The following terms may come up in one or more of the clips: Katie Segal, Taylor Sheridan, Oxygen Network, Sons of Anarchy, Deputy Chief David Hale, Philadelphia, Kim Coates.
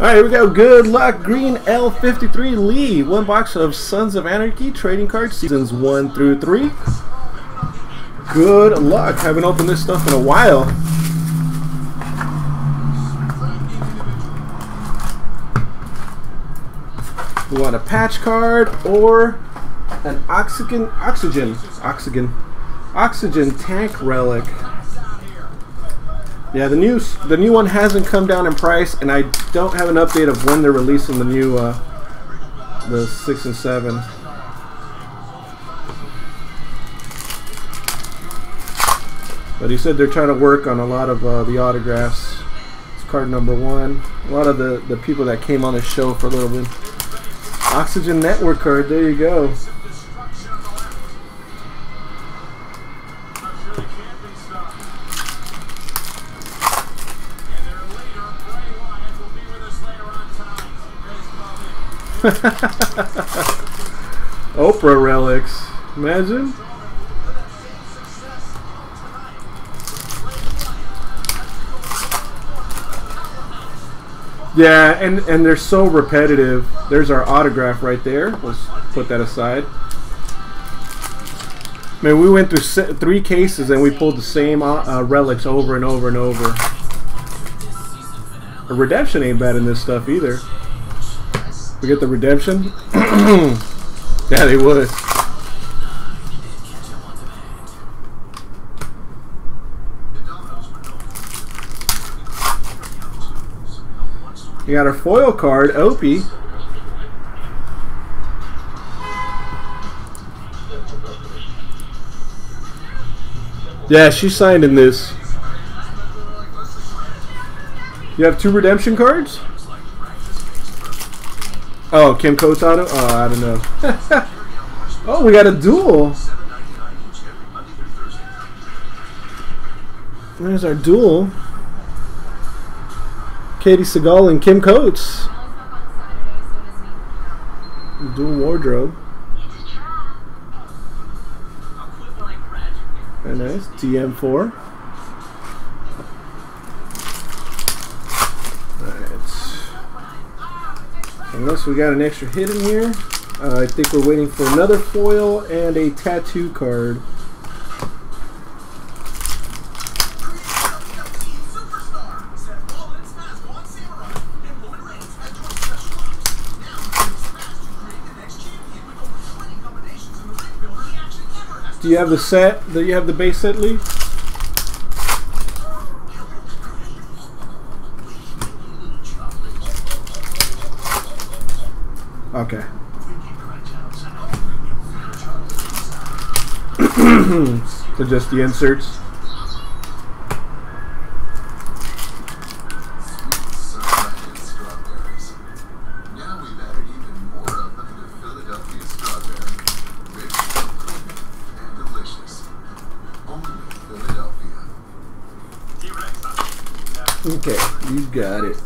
Alright, here we go. Good luck. Green L53 Lee. One box of Sons of Anarchy trading cards, seasons 1 through 3. Good luck. Haven't opened this stuff in a while. We want a patch card or an oxygen tank relic. Yeah, the new one hasn't come down in price, and I don't have an update of when they're releasing the new the 6 and 7. But he said they're trying to work on a lot of the autographs. It's card number 1. A lot of the people that came on the show for a little bit. Oxygen Network card. There you go. Oprah relics. Imagine. Yeah, and they're so repetitive. There's our autograph right there. Let's put that aside. Man, we went through 3 cases and we pulled the same relics over and over and over. A redemption ain't bad in this stuff either. We get the redemption? Yeah, they would. You got our foil card, Opie. Yeah, she signed in this. You have 2 redemption cards? Oh, Kim Coates auto? Oh, I don't know. Oh, we got a duel. There's our duel. Katie Segal and Kim Coates. Dual wardrobe. Very nice. DM4. Unless we got an extra hit in here. I think we're waiting for another foil and a tattoo card. Do you have the set? Do you have the base set, Lee? Okay. So just the inserts. Now we've added even more of them into Philadelphia strawberry. Rich, creamy, and delicious. Only Philadelphia. Okay, you got it.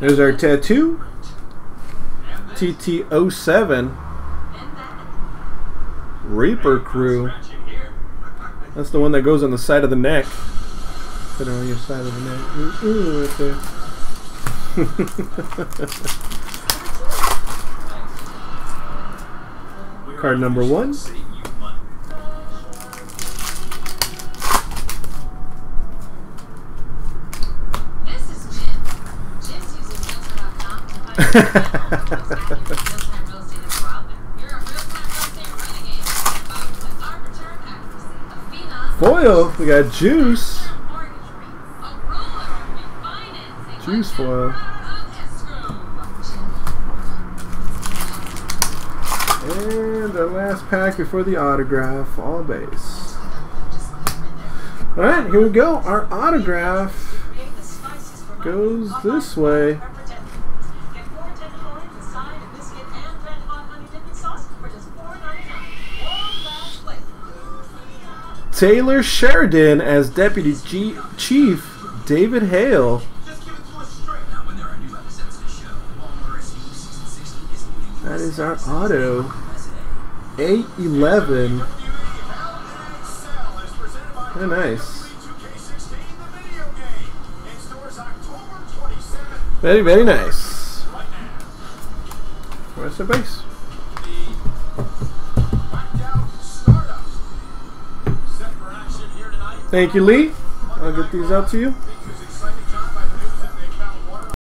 There's our tattoo. TT07 Reaper Crew. That's the one that goes on the side of the neck. Put it on your side of the neck. Ooh, right there. Card number 1. Foil, we got juice. Juice foil. And our last pack before the autograph, all base. Alright, here we go. Our autograph goes this way. Taylor Sheridan as Deputy Chief David Hale. That is our auto. 811. Very nice. Very, very nice. Where's the base? Thank you, Lee. I'll get these out to you.